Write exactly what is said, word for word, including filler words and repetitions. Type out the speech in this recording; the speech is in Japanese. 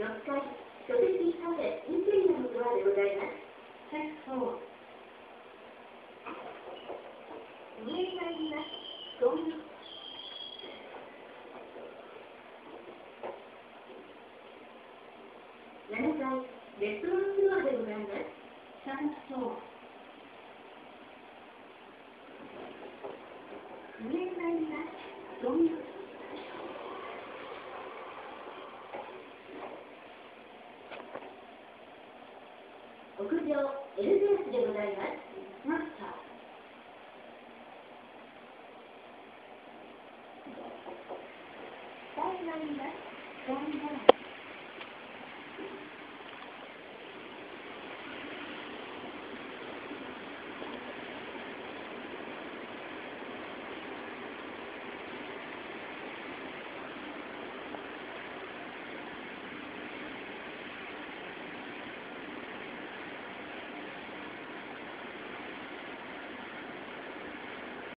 ろっかい、ソビティカフェインテリアのドアでございます。チェックフォーにへ参ります。ゴミななかい、レストランドアでございます。チャンスフォー屋上エルゼウスでございます。マスター。